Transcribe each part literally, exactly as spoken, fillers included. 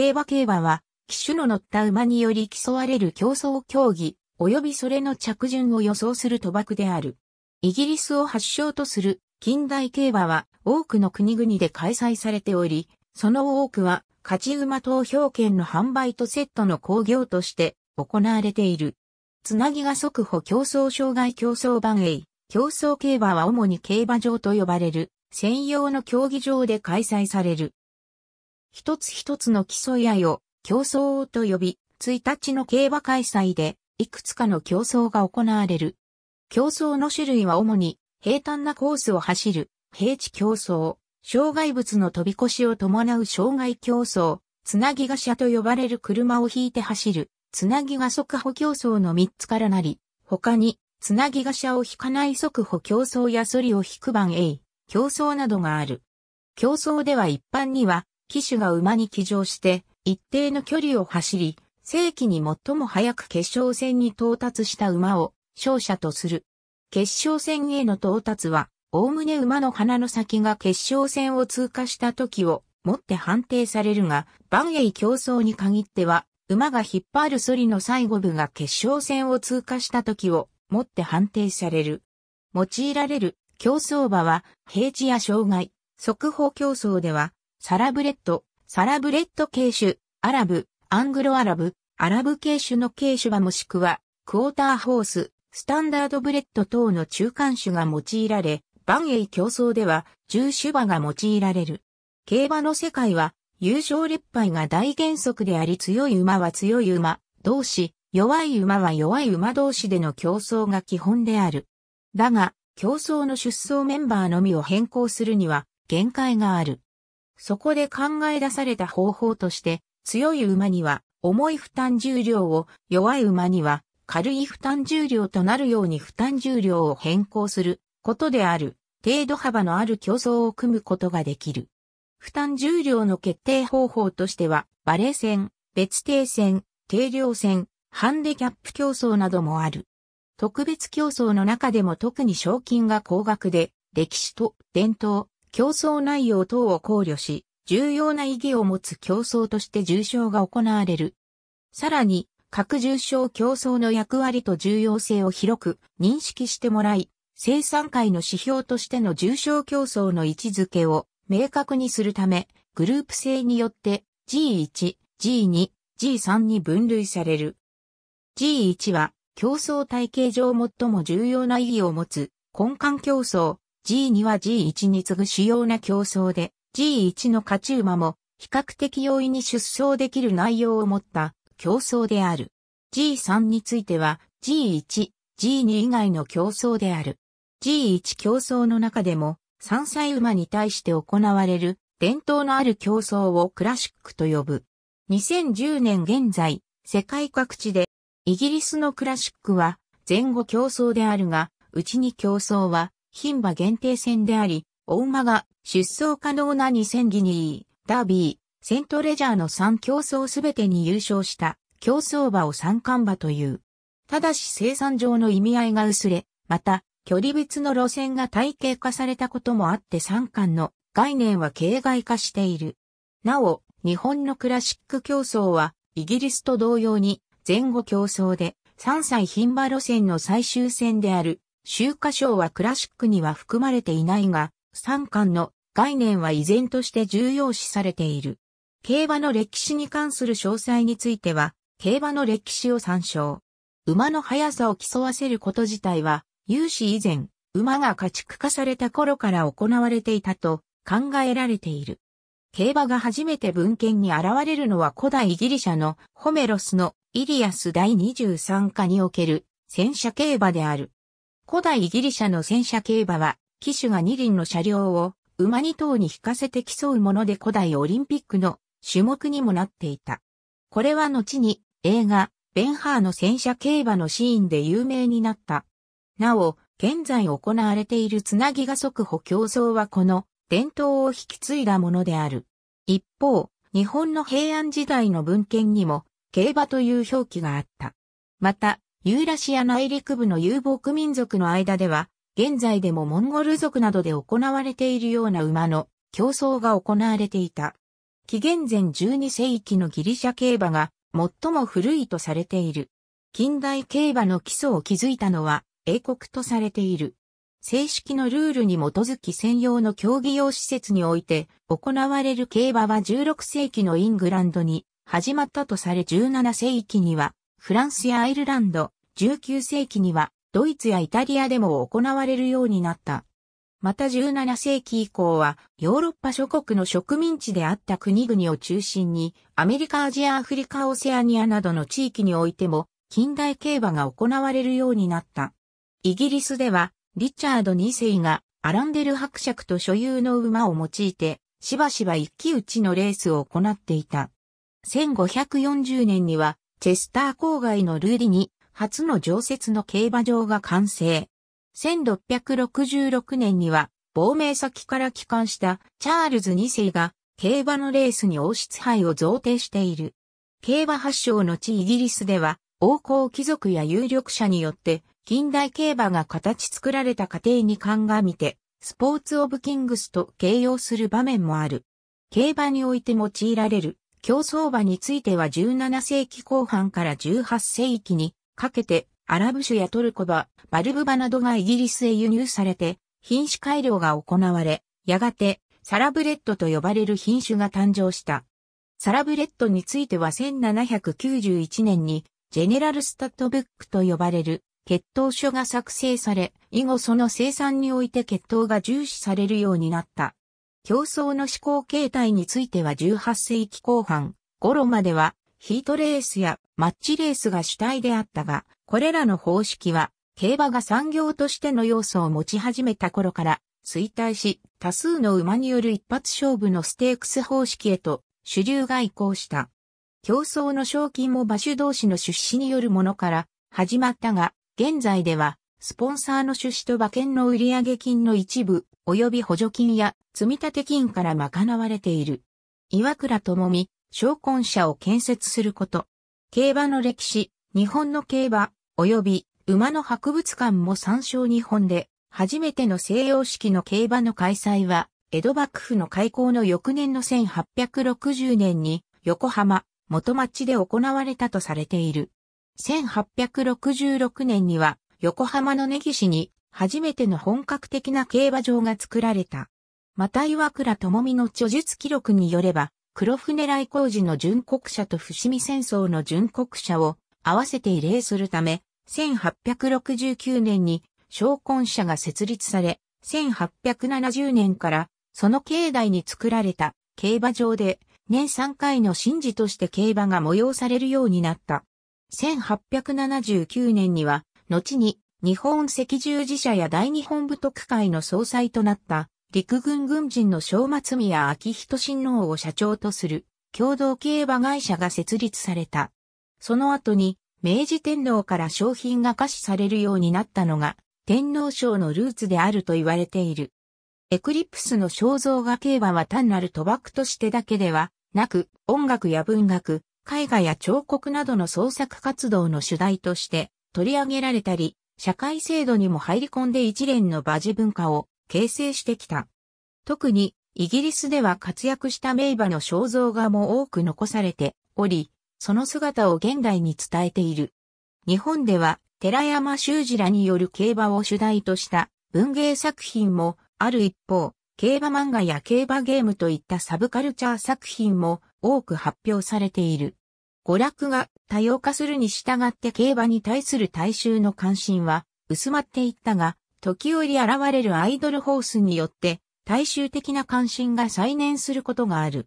競馬競馬は、騎手の乗った馬により競われる競走競技、及びそれの着順を予想する賭博である。イギリスを発祥とする近代競馬は多くの国々で開催されており、その多くは勝ち馬投票権の販売とセットの興行として行われている。つなぎが速歩競走障害競走番営、競走競馬は主に競馬場と呼ばれる専用の競技場で開催される。一つ一つの競い合いを競争と呼び、いちにちの競馬開催でいくつかの競争が行われる。競争の種類は主に平坦なコースを走る平地競争、障害物の飛び越しを伴う障害競争、つなぎが車と呼ばれる車を引いて走る、つなぎが速歩競争のみっつからなり、他に、つなぎが車を引かない速歩競争やそりを引く番営、競争などがある。競争では一般には、騎手が馬に騎乗して、一定の距離を走り、正規に最も早く決勝戦に到達した馬を、勝者とする。決勝戦への到達は、おおむね馬の鼻の先が決勝戦を通過した時をもって判定されるが、番営競争に限っては、馬が引っ張るそりの最後部が決勝戦を通過した時をもって判定される。用いられる競走馬は、平地や障害、速歩競争では、サラブレッド、サラブレッド系種、アラブ、アングロアラブ、アラブ系種の系種馬もしくは、クォーターホース、スタンダードブレッド等の中間種が用いられ、番営競争ではじゅう種馬が用いられる。競馬の世界は優勝劣敗が大原則であり、強い馬は強い馬同士、弱い馬は弱い馬同士での競争が基本である。だが、競争の出走メンバーのみを変更するには限界がある。そこで考え出された方法として、強い馬には重い負担重量を、弱い馬には軽い負担重量となるように負担重量を変更することである。程度幅のある競争を組むことができる。負担重量の決定方法としては、バレー戦、別定戦、定量戦、ハンデキャップ競争などもある。特別競争の中でも特に賞金が高額で、歴史と伝統、競争内容等を考慮し、重要な意義を持つ競争として重賞が行われる。さらに、各重賞競争の役割と重要性を広く認識してもらい、生産会の指標としての重賞競争の位置づけを明確にするため、グループ制によって ジーワン、ジーツー、ジースリー に分類される。ジーワン は競争体系上最も重要な意義を持つ根幹競争、ジーツー は ジーワン に次ぐ主要な競争で、ジーワン の勝ち馬も比較的容易に出走できる内容を持った競争である。ジースリー については ジーワン、ジーツー 以外の競争である。ジーワン 競争の中でもさんさい馬に対して行われる伝統のある競争をクラシックと呼ぶ。にせんじゅうねん現在、世界各地でイギリスのクラシックは前後競争であるが、うちに競争は牝馬限定戦であり、お馬が出走可能なにせんギニー、ダービー、セントレジャーのさん競争すべてに優勝した競走馬を三冠馬という。ただし生産上の意味合いが薄れ、また距離別の路線が体系化されたこともあって三冠の概念は形骸化している。なお、日本のクラシック競争はイギリスと同様に前後競争でさんさい牝馬路線の最終戦である秋華賞はクラシックには含まれていないが、三冠の概念は依然として重要視されている。競馬の歴史に関する詳細については、競馬の歴史を参照。馬の速さを競わせること自体は、有史以前、馬が家畜化された頃から行われていたと考えられている。競馬が初めて文献に現れるのは古代ギリシャのホメロスのイリアスだいにじゅうさんかにおける戦車競馬である。古代ギリシャの戦車競馬は、騎手が二輪の車両を馬に頭に引かせて競うもので古代オリンピックの種目にもなっていた。これは後に映画、ベンハーの戦車競馬のシーンで有名になった。なお、現在行われているつなぎが速歩競争はこの伝統を引き継いだものである。一方、日本の平安時代の文献にも競馬という表記があった。また、ユーラシア内陸部の遊牧民族の間では、現在でもモンゴル族などで行われているような馬の競争が行われていた。紀元前じゅうに世紀のギリシャ競馬が最も古いとされている。近代競馬の基礎を築いたのは英国とされている。正式のルールに基づき専用の競技用施設において行われる競馬はじゅうろく世紀のイングランドに始まったとされじゅうなな世紀にはフランスやアイルランド、じゅうきゅう世紀にはドイツやイタリアでも行われるようになった。またじゅうなな世紀以降はヨーロッパ諸国の植民地であった国々を中心にアメリカ、アジア、アフリカ、オセアニアなどの地域においても近代競馬が行われるようになった。イギリスではリチャードに世がアランデル伯爵と所有の馬を用いてしばしば一騎打ちのレースを行っていた。せんごひゃくよんじゅう年にはチェスター郊外のルーリに初の常設の競馬場が完成。せんろっぴゃくろくじゅうろく年には、亡命先から帰還したチャールズに世が、競馬のレースに王室杯を贈呈している。競馬発祥の地イギリスでは、王侯貴族や有力者によって、近代競馬が形作られた過程に鑑みて、スポーツ・オブ・キングスと形容する場面もある。競馬において用いられる、競走馬についてはじゅうなな世紀後半からじゅうはち世紀にかけて、アラブ種やトルコ馬、バルブ馬などがイギリスへ輸入されて、品種改良が行われ、やがてサラブレッドと呼ばれる品種が誕生した。サラブレッドについてはせんななひゃくきゅうじゅういち年にジェネラルスタッドブックと呼ばれる血統書が作成され、以後その生産において血統が重視されるようになった。競争の思考形態についてはじゅうはち世紀後半頃まではヒートレースやマッチレースが主体であったが、これらの方式は、競馬が産業としての要素を持ち始めた頃から衰退し、多数の馬による一発勝負のステークス方式へと主流が移行した。競争の賞金も馬主同士の出資によるものから始まったが、現在では、スポンサーの出資と馬券の売上金の一部、及び補助金や積立金から賄われている。岩倉具視、商魂社を建設すること。競馬の歴史、日本の競馬。及び、馬の博物館も参照。日本で、初めての西洋式の競馬の開催は、江戸幕府の開港の翌年のせんはっぴゃくろくじゅう年に、横浜、元町で行われたとされている。せんはっぴゃくろくじゅうろく年には、横浜の根岸に、初めての本格的な競馬場が作られた。また岩倉具視の著述記録によれば、黒船来航時の殉国者と伏見戦争の殉国者を、合わせて慰霊するため、せんはっぴゃくろくじゅうきゅう年に商魂社が設立され、せんはっぴゃくななじゅう年からその境内に作られた競馬場で年さん回の神事として競馬が催されるようになった。せんはっぴゃくななじゅうきゅう年には、後に日本赤十字社や大日本武徳会の総裁となった陸軍軍人の正松宮昭仁親王を社長とする共同競馬会社が設立された。その後に、明治天皇から賞品が下賜されるようになったのが、天皇賞のルーツであると言われている。エクリプスの肖像画競馬は単なる賭博としてだけではなく、音楽や文学、絵画や彫刻などの創作活動の主題として取り上げられたり、社会制度にも入り込んで一連の馬事文化を形成してきた。特に、イギリスでは活躍した名馬の肖像画も多く残されており、その姿を現代に伝えている。日本では、寺山修司らによる競馬を主題とした文芸作品もある一方、競馬漫画や競馬ゲームといったサブカルチャー作品も多く発表されている。娯楽が多様化するに従って競馬に対する大衆の関心は薄まっていったが、時折現れるアイドルホースによって大衆的な関心が再燃することがある。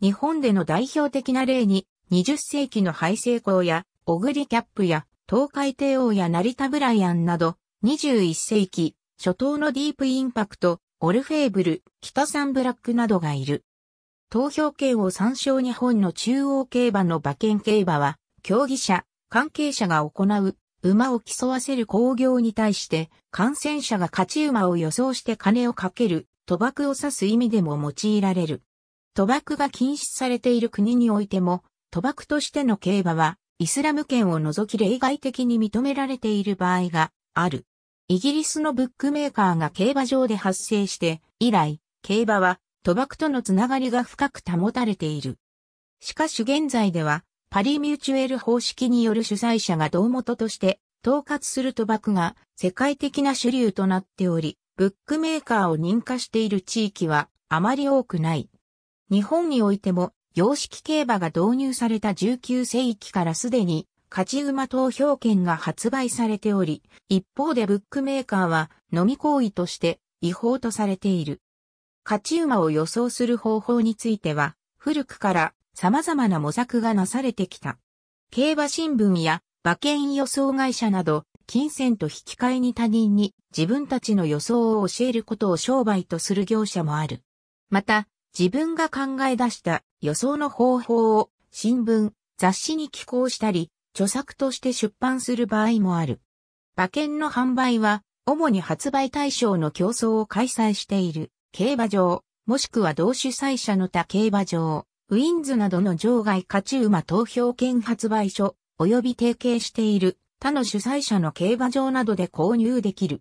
日本での代表的な例に、にじゅう世紀のハイセイコーや、オグリキャップや、東海帝王や成田ブライアンなど、にじゅういっ世紀、初頭のディープインパクト、オルフェーブル、北サンブラックなどがいる。投票権を参照。日本の中央競馬の馬券競馬は、競技者、関係者が行う、馬を競わせる興行に対して、観戦者が勝ち馬を予想して金をかける、賭博を指す意味でも用いられる。賭博が禁止されている国においても、賭博としての競馬は、イスラム圏を除き例外的に認められている場合がある。イギリスのブックメーカーが競馬場で発生して、以来、競馬は賭博とのつながりが深く保たれている。しかし現在では、パリミューチュエル方式による主催者が胴元として統括する賭博が世界的な主流となっており、ブックメーカーを認可している地域はあまり多くない。日本においても、洋式競馬が導入されたじゅうきゅうせいきからすでに勝ち馬投票券が発売されており、一方でブックメーカーは飲み行為として違法とされている。勝ち馬を予想する方法については、古くから様々な模索がなされてきた。競馬新聞や馬券予想会社など、金銭と引き換えに他人に自分たちの予想を教えることを商売とする業者もある。また、自分が考え出した予想の方法を新聞、雑誌に寄稿したり、著作として出版する場合もある。馬券の販売は、主に発売対象の競争を開催している競馬場、もしくは同主催者の他競馬場、ウィンズなどの場外勝ち馬投票券発売所、及び提携している他の主催者の競馬場などで購入できる。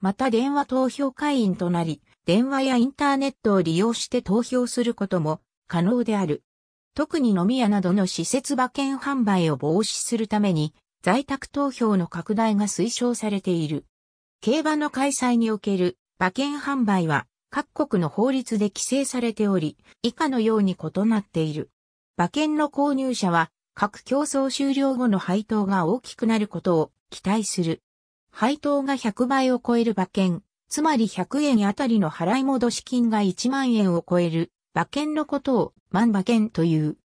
また電話投票会員となり、電話やインターネットを利用して投票することも可能である。特に飲み屋などの施設馬券販売を防止するために在宅投票の拡大が推奨されている。競馬の開催における馬券販売は各国の法律で規制されており、以下のように異なっている。馬券の購入者は各競争終了後の配当が大きくなることを期待する。配当がひゃくばいを超える馬券。つまりひゃくえんあたりの払い戻し金がいちまんえんを超える馬券のことを万馬券という。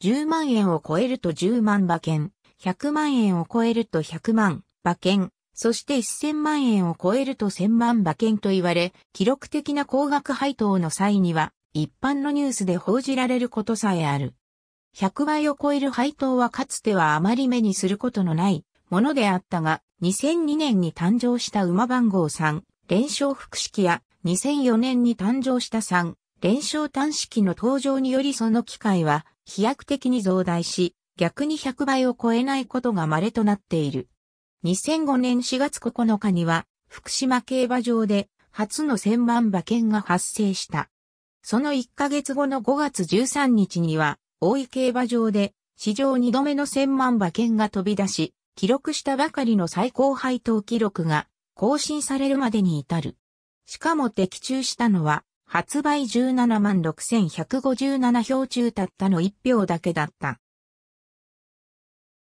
じゅうまんえんを超えるとじゅうまんばけん、ひゃくまんえんを超えるとひゃくまんばけん、そしてせんまんえんを超えるとせんまんばけんと言われ、記録的な高額配当の際には一般のニュースで報じられることさえある。ひゃくばいを超える配当はかつてはあまり目にすることのないものであったが、にせんにねんに誕生した馬番号さん。連勝複式やにせんよねんに誕生したさんれんしょう単式の登場によりその機会は飛躍的に増大し、逆にひゃくばいを超えないことが稀となっている。にせんごねんしがつここのかには福島競馬場で初のせんまんばけんが発生した。そのいっかげつごのごがつじゅうさんにちには大井競馬場で史上にどめのせんまんばけんが飛び出し、記録したばかりの最高配当記録が更新されるまでに至る。しかも的中したのは、発売じゅうななまんろくせんひゃくごじゅうななひょう中たったのいちひょうだけだった。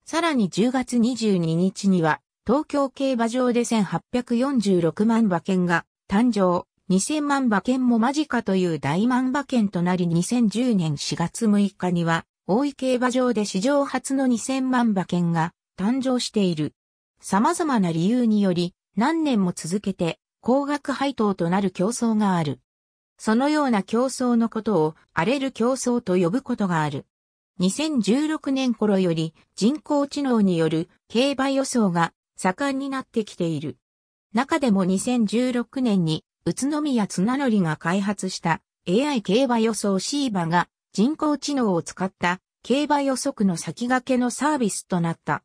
さらにじゅうがつにじゅうににちには、東京競馬場でせんはっぴゃくよんじゅうろくまんばけんが誕生、にせんまんばけんも間近という大万馬券となりにせんじゅうねんしがつむいかには、大井競馬場で史上初のにせんまんばけんが誕生している。様々な理由により、何年も続けて高額配当となる競争がある。そのような競争のことを荒れる競争と呼ぶことがある。にせんじゅうろくねん頃より人工知能による競馬予想が盛んになってきている。中でもにせんじゅうろくねんに宇都宮綱紀が開発した エーアイ 競馬予想シーバが人工知能を使った競馬予測の先駆けのサービスとなった。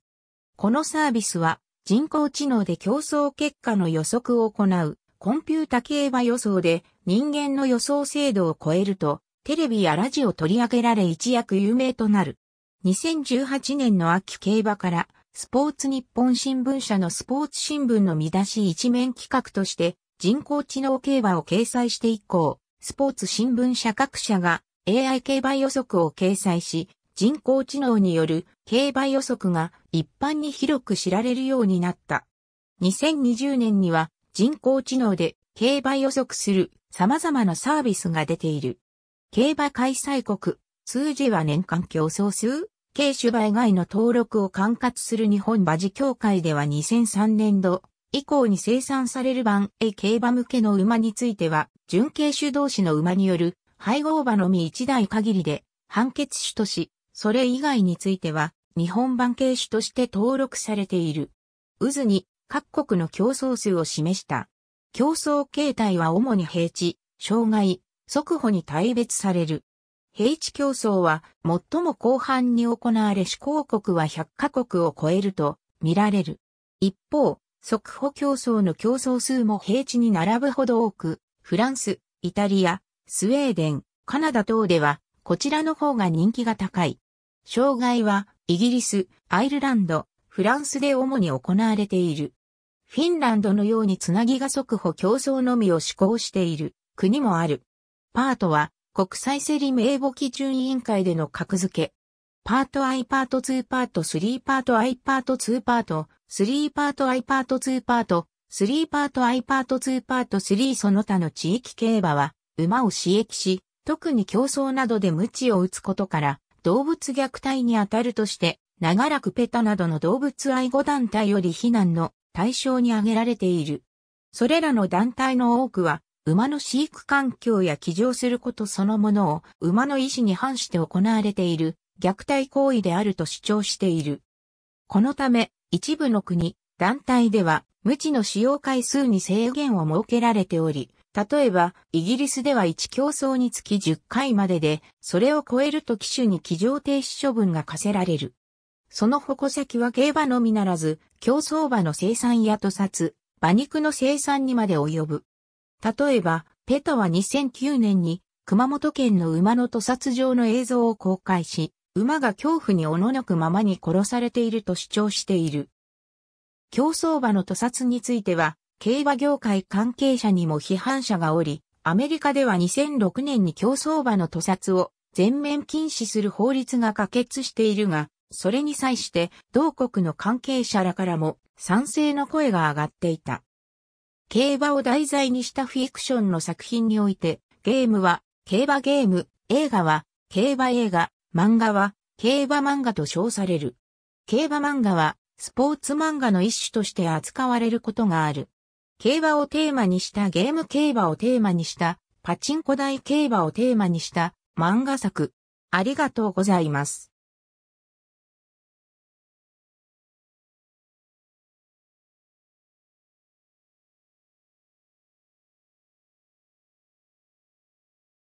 このサービスは人工知能で競争結果の予測を行うコンピュータ競馬予想で人間の予想精度を超えるとテレビやラジオ取り上げられ一躍有名となる。にせんじゅうはちねんの秋競馬からスポーツ日本新聞社のスポーツ新聞の見出し一面企画として人工知能競馬を掲載して以降、スポーツ新聞社各社が エーアイ 競馬予測を掲載し、人工知能による競馬予測が一般に広く知られるようになった。にせんにじゅうねんには人工知能で競馬予測する様々なサービスが出ている。競馬開催国、数字は年間競争数、軽種馬以外の登録を管轄する日本馬事協会ではにせんさんねんど以降に生産される番 A 競馬向けの馬については、準軽種同士の馬による配合馬のみいちだい限りで判決種とし、それ以外については、日本版軽種として登録されている。渦に各国の競争数を示した。競争形態は主に平地、障害、速歩に大別される。平地競争は最も広範に行われ施行国はひゃっかこくを超えると見られる。一方、速歩競争の競争数も平地に並ぶほど多く、フランス、イタリア、スウェーデン、カナダ等では、こちらの方が人気が高い。障害は、イギリス、アイルランド、フランスで主に行われている。フィンランドのようにつなぎが速歩競争のみを施行している国もある。パートは、国際競り名簿基準委員会での格付け。パートいちパートにパートさんパートいちパートにパートさんパートいちパートにパートさんパートいちパートにパートさんその他の地域競馬は馬を刺激し特に競争などで鞭を打つことから動物虐待にあたるとして長らくペタなどの動物愛護団体より非難の対象に挙げられている。それらの団体の多くは馬の飼育環境や騎乗することそのものを馬の意思に反して行われている。虐待行為であると主張している。このため、一部の国、団体では、鞭の使用回数に制限を設けられており、例えば、イギリスではいち競争につきじゅっかいまでで、それを超えると騎手に騎乗停止処分が課せられる。その矛先は競馬のみならず、競走馬の生産や屠殺、馬肉の生産にまで及ぶ。例えば、ペタはにせんきゅうねんに、熊本県の馬の屠殺場の映像を公開し、馬が恐怖におののくままに殺されていると主張している。競走馬の屠殺については、競馬業界関係者にも批判者がおり、アメリカではにせんろくねんに競走馬の屠殺を全面禁止する法律が可決しているが、それに際して同国の関係者らからも賛成の声が上がっていた。競馬を題材にしたフィクションの作品において、ゲームは競馬ゲーム、映画は競馬映画、漫画は競馬漫画と称される。競馬漫画はスポーツ漫画の一種として扱われることがある。競馬をテーマにしたゲーム競馬をテーマにしたパチンコ台競馬をテーマにした漫画作。ありがとうございます。